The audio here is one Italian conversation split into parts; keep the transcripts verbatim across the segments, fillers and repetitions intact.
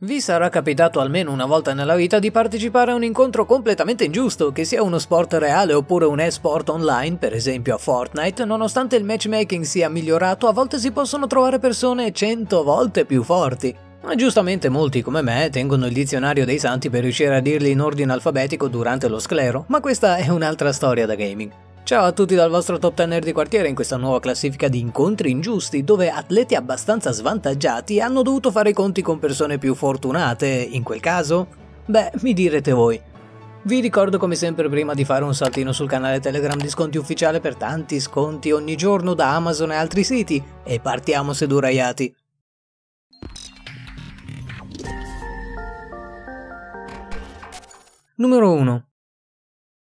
Vi sarà capitato almeno una volta nella vita di partecipare a un incontro completamente ingiusto, che sia uno sport reale oppure un e-sport online, per esempio a Fortnite. Nonostante il matchmaking sia migliorato, a volte si possono trovare persone cento volte più forti. Ma giustamente molti come me tengono il dizionario dei santi per riuscire a dirli in ordine alfabetico durante lo sclero, ma questa è un'altra storia da gaming. Ciao a tutti dal vostro top ten di quartiere in questa nuova classifica di incontri ingiusti, dove atleti abbastanza svantaggiati hanno dovuto fare i conti con persone più fortunate. In quel caso? Beh, mi direte voi. Vi ricordo come sempre prima di fare un saltino sul canale Telegram di Sconti Ufficiale per tanti sconti ogni giorno da Amazon e altri siti, e partiamo seduraiati. Numero uno.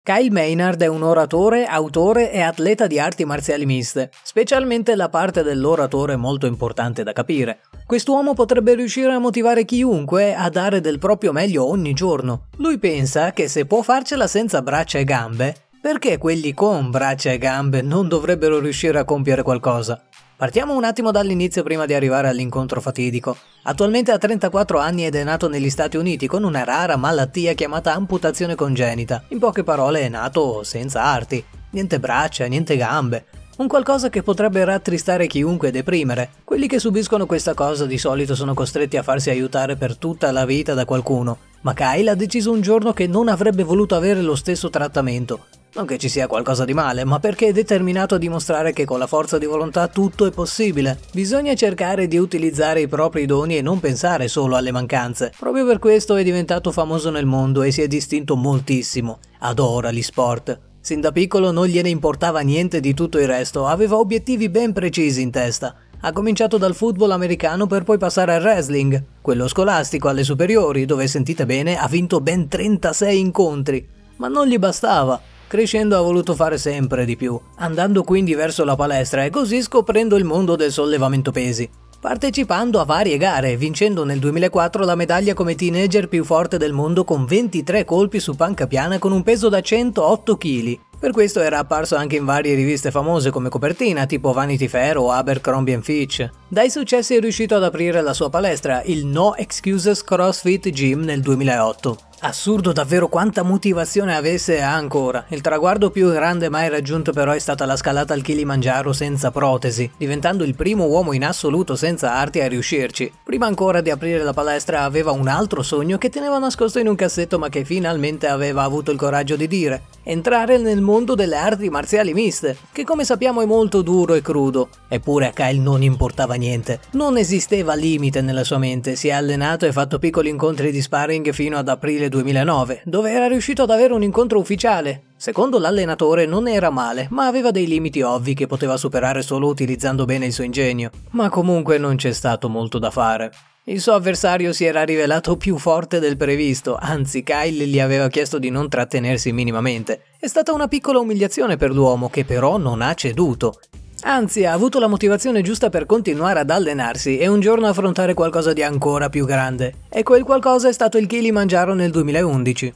Kyle Maynard è un oratore, autore e atleta di arti marziali miste. Specialmente la parte dell'oratore è molto importante da capire. Quest'uomo potrebbe riuscire a motivare chiunque a dare del proprio meglio ogni giorno. Lui pensa che se può farcela senza braccia e gambe, perché quelli con braccia e gambe non dovrebbero riuscire a compiere qualcosa? Partiamo un attimo dall'inizio prima di arrivare all'incontro fatidico. Attualmente ha trentaquattro anni ed è nato negli Stati Uniti con una rara malattia chiamata amputazione congenita. In poche parole è nato senza arti, niente braccia, niente gambe. Un qualcosa che potrebbe rattristare chiunque e deprimere. Quelli che subiscono questa cosa di solito sono costretti a farsi aiutare per tutta la vita da qualcuno, ma Kyle ha deciso un giorno che non avrebbe voluto avere lo stesso trattamento. Non che ci sia qualcosa di male, ma perché è determinato a dimostrare che con la forza di volontà tutto è possibile. Bisogna cercare di utilizzare i propri doni e non pensare solo alle mancanze. Proprio per questo è diventato famoso nel mondo e si è distinto moltissimo. Adora gli sport. Sin da piccolo non gliene importava niente di tutto il resto, aveva obiettivi ben precisi in testa. Ha cominciato dal football americano per poi passare al wrestling, quello scolastico alle superiori, dove sentite bene ha vinto ben trentasei incontri. Ma non gli bastava. Crescendo ha voluto fare sempre di più, andando quindi verso la palestra e così scoprendo il mondo del sollevamento pesi, partecipando a varie gare, vincendo nel duemilaquattro la medaglia come teenager più forte del mondo con ventitré colpi su panca piana con un peso da centootto kg. Per questo era apparso anche in varie riviste famose come copertina, tipo Vanity Fair o Abercrombie and Fitch. Dai successi è riuscito ad aprire la sua palestra, il No Excuses CrossFit Gym nel duemilaotto. Assurdo davvero quanta motivazione avesse e ha ancora. Il traguardo più grande mai raggiunto però è stata la scalata al Kilimanjaro senza protesi, diventando il primo uomo in assoluto senza arti a riuscirci. Prima ancora di aprire la palestra aveva un altro sogno che teneva nascosto in un cassetto, ma che finalmente aveva avuto il coraggio di dire: entrare nel mondo delle arti marziali miste, che come sappiamo è molto duro e crudo. Eppure a Kyle non importava niente, non esisteva limite nella sua mente. Si è allenato e fatto piccoli incontri di sparring fino ad aprile duemilanove, dove era riuscito ad avere un incontro ufficiale. Secondo l'allenatore non era male, ma aveva dei limiti ovvi che poteva superare solo utilizzando bene il suo ingegno. Ma comunque non c'è stato molto da fare. Il suo avversario si era rivelato più forte del previsto, anzi Kyle gli aveva chiesto di non trattenersi minimamente. È stata una piccola umiliazione per l'uomo, che però non ha ceduto. Anzi, ha avuto la motivazione giusta per continuare ad allenarsi e un giorno affrontare qualcosa di ancora più grande. E quel qualcosa è stato il Kilimanjaro nel duemilaundici.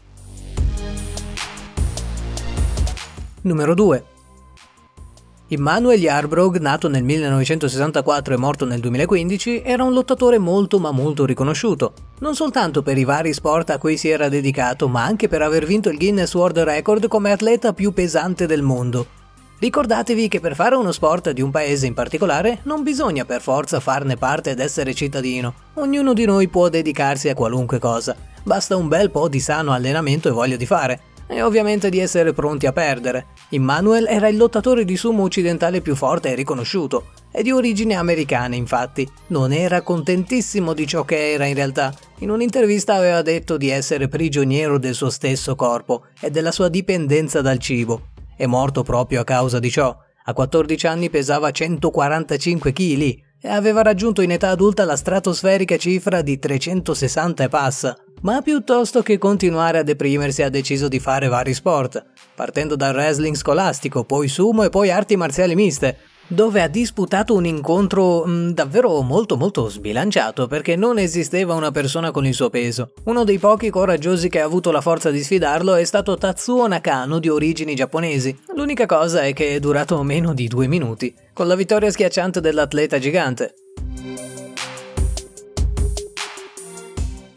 Numero due. Emmanuel Yarbrough, nato nel millenovecentosessantaquattro e morto nel duemilaquindici, era un lottatore molto ma molto riconosciuto, non soltanto per i vari sport a cui si era dedicato, ma anche per aver vinto il Guinness World Record come atleta più pesante del mondo. Ricordatevi che per fare uno sport di un paese in particolare non bisogna per forza farne parte ed essere cittadino. Ognuno di noi può dedicarsi a qualunque cosa, basta un bel po' di sano allenamento e voglia di fare, e ovviamente di essere pronti a perdere. Emmanuel era il lottatore di sumo occidentale più forte e riconosciuto, è di origine americana infatti. Non era contentissimo di ciò che era in realtà. In un'intervista aveva detto di essere prigioniero del suo stesso corpo e della sua dipendenza dal cibo. È morto proprio a causa di ciò. A quattordici anni pesava centoquarantacinque kg e aveva raggiunto in età adulta la stratosferica cifra di trecentosessanta e passa. Ma piuttosto che continuare a deprimersi ha deciso di fare vari sport, partendo dal wrestling scolastico, poi sumo e poi arti marziali miste, dove ha disputato un incontro mh, davvero molto molto sbilanciato, perché non esisteva una persona con il suo peso. Uno dei pochi coraggiosi che ha avuto la forza di sfidarlo è stato Tatsuo Nakano, di origini giapponesi. L'unica cosa è che è durato meno di due minuti, con la vittoria schiacciante dell'atleta gigante.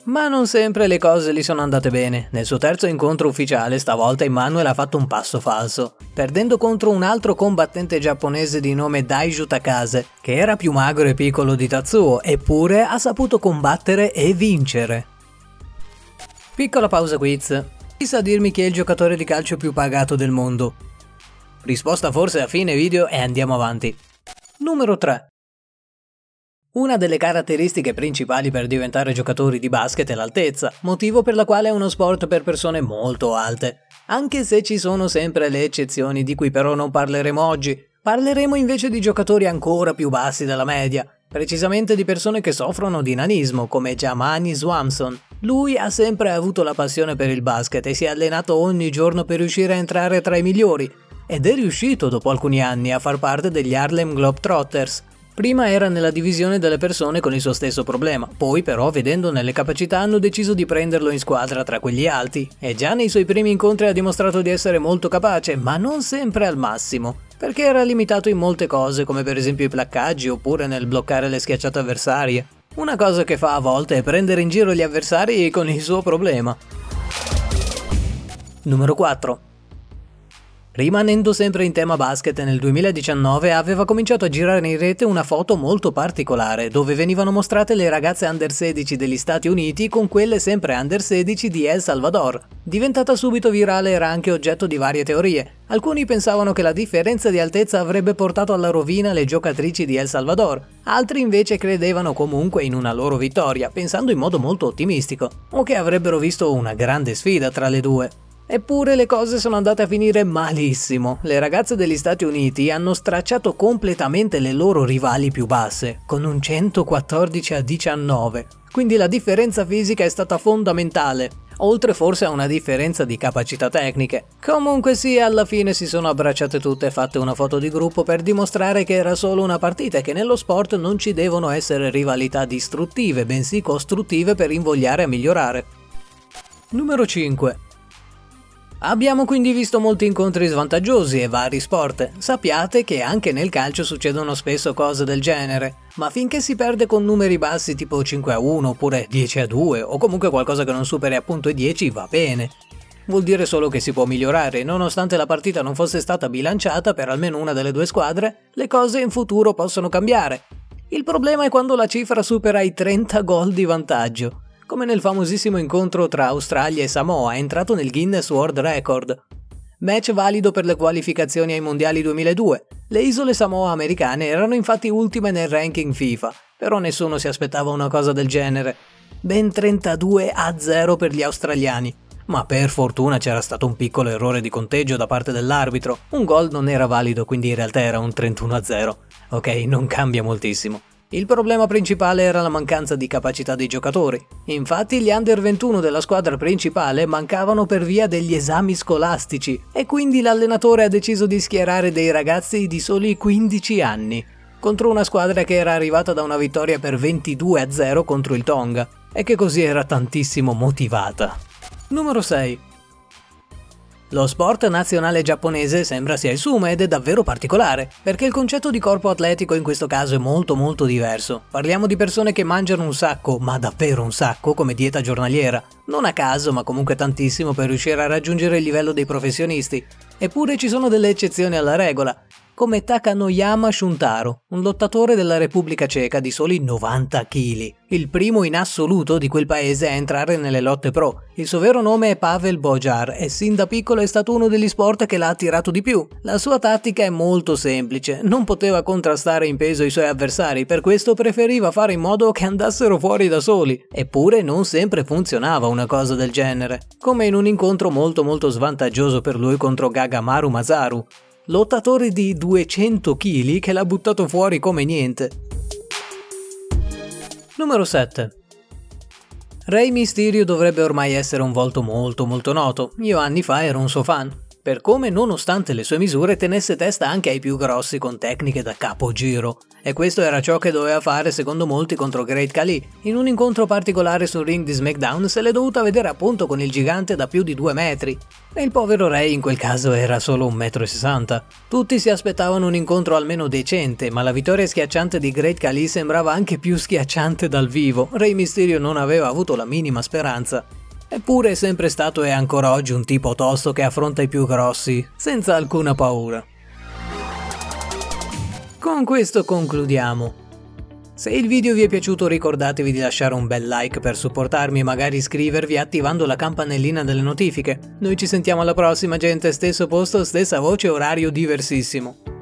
Ma non sempre le cose gli sono andate bene. Nel suo terzo incontro ufficiale stavolta Emmanuel ha fatto un passo falso, perdendo contro un altro combattente giapponese di nome Daiju Takase, che era più magro e piccolo di Tatsuo, eppure ha saputo combattere e vincere. Piccola pausa quiz. Chi sa dirmi chi è il giocatore di calcio più pagato del mondo? Risposta forse a fine video e andiamo avanti. Numero tre. Una delle caratteristiche principali per diventare giocatori di basket è l'altezza, motivo per la quale è uno sport per persone molto alte. Anche se ci sono sempre le eccezioni di cui però non parleremo oggi, parleremo invece di giocatori ancora più bassi della media, precisamente di persone che soffrono di nanismo come Giamani Swanson. Lui ha sempre avuto la passione per il basket e si è allenato ogni giorno per riuscire a entrare tra i migliori, ed è riuscito dopo alcuni anni a far parte degli Harlem Globetrotters. Prima era nella divisione delle persone con il suo stesso problema, poi però vedendone le capacità hanno deciso di prenderlo in squadra tra quegli alti, e già nei suoi primi incontri ha dimostrato di essere molto capace, ma non sempre al massimo, perché era limitato in molte cose come per esempio i placcaggi oppure nel bloccare le schiacciate avversarie. Una cosa che fa a volte è prendere in giro gli avversari con il suo problema. Numero quattro. Rimanendo sempre in tema basket, nel duemiladiciannove aveva cominciato a girare in rete una foto molto particolare dove venivano mostrate le ragazze under sedici degli Stati Uniti con quelle sempre under sedici di El Salvador. Diventata subito virale, era anche oggetto di varie teorie. Alcuni pensavano che la differenza di altezza avrebbe portato alla rovina le giocatrici di El Salvador, altri invece credevano comunque in una loro vittoria, pensando in modo molto ottimistico, o che avrebbero visto una grande sfida tra le due. Eppure le cose sono andate a finire malissimo. Le ragazze degli Stati Uniti hanno stracciato completamente le loro rivali più basse, con un centoquattordici a diciannove, quindi la differenza fisica è stata fondamentale, oltre forse a una differenza di capacità tecniche. Comunque sì, alla fine si sono abbracciate tutte e fatte una foto di gruppo per dimostrare che era solo una partita e che nello sport non ci devono essere rivalità distruttive, bensì costruttive per invogliare a migliorare. Numero cinque. Abbiamo quindi visto molti incontri svantaggiosi e vari sport. Sappiate che anche nel calcio succedono spesso cose del genere, ma finché si perde con numeri bassi tipo cinque a uno oppure dieci a due o comunque qualcosa che non superi appunto i dieci va bene. Vuol dire solo che si può migliorare. Nonostante la partita non fosse stata bilanciata per almeno una delle due squadre, le cose in futuro possono cambiare. Il problema è quando la cifra supera i trenta gol di vantaggio, come nel famosissimo incontro tra Australia e Samoa entrato nel Guinness World Record. Match valido per le qualificazioni ai mondiali duemiladue. Le isole Samoa americane erano infatti ultime nel ranking FIFA, però nessuno si aspettava una cosa del genere. Ben trentadue a zero per gli australiani, ma per fortuna c'era stato un piccolo errore di conteggio da parte dell'arbitro. Un gol non era valido, quindi in realtà era un trentuno a zero. Ok, non cambia moltissimo. Il problema principale era la mancanza di capacità dei giocatori. Infatti gli under ventuno della squadra principale mancavano per via degli esami scolastici e quindi l'allenatore ha deciso di schierare dei ragazzi di soli quindici anni contro una squadra che era arrivata da una vittoria per ventidue a zero contro il Tonga e che così era tantissimo motivata. Numero sei. Lo sport nazionale giapponese sembra sia il sumo ed è davvero particolare, perché il concetto di corpo atletico in questo caso è molto molto diverso. Parliamo di persone che mangiano un sacco, ma davvero un sacco, come dieta giornaliera. Non a caso, ma comunque tantissimo per riuscire a raggiungere il livello dei professionisti. Eppure ci sono delle eccezioni alla regola, come Takanoyama Shuntaro, un lottatore della Repubblica Ceca di soli novanta chili, il primo in assoluto di quel paese a entrare nelle lotte pro. Il suo vero nome è Pavel Bojar e sin da piccolo è stato uno degli sport che l'ha attirato di più. La sua tattica è molto semplice, non poteva contrastare in peso i suoi avversari, per questo preferiva fare in modo che andassero fuori da soli. Eppure non sempre funzionava una cosa del genere, come in un incontro molto molto svantaggioso per lui contro Gagamaru Masaru, lottatore di duecento chili che l'ha buttato fuori come niente. Numero sette. Rey Mysterio dovrebbe ormai essere un volto molto molto noto. Io anni fa ero un suo fan. per come nonostante le sue misure tenesse testa anche ai più grossi con tecniche da capogiro. E questo era ciò che doveva fare secondo molti contro Great Khali. In un incontro particolare sul ring di SmackDown se l'è dovuta vedere appunto con il gigante da più di due metri. E il povero Rey in quel caso era solo un metro e sessanta. Tutti si aspettavano un incontro almeno decente, ma la vittoria schiacciante di Great Khali sembrava anche più schiacciante dal vivo. Rey Mysterio non aveva avuto la minima speranza. Eppure è sempre stato e ancora oggi un tipo tosto che affronta i più grossi, senza alcuna paura. Con questo concludiamo. Se il video vi è piaciuto ricordatevi di lasciare un bel like per supportarmi e magari iscrivervi attivando la campanellina delle notifiche. Noi ci sentiamo alla prossima gente, stesso posto, stessa voce, orario diversissimo.